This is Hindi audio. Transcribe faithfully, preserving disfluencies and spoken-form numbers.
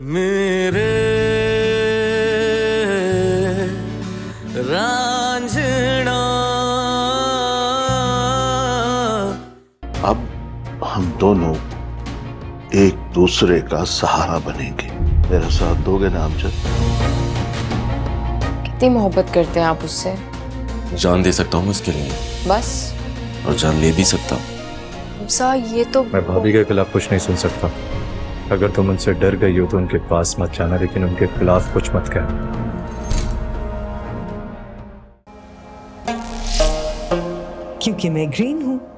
मेरे रांझना। अब हम दोनों एक दूसरे का सहारा बनेंगे। मेरा साथ दोगे ना अमजद? कितनी मोहब्बत करते हैं आप उससे। जान दे सकता हूँ उसके लिए बस, और जान ले भी सकता हूँ। अमसा ये तो मैं भाभी के खिलाफ कुछ नहीं सुन सकता। अगर तुम उनसे डर गई हो तो उनके पास मत जाना, लेकिन उनके खिलाफ कुछ मत कहना। क्योंकि मैं ग्रीन हूँ।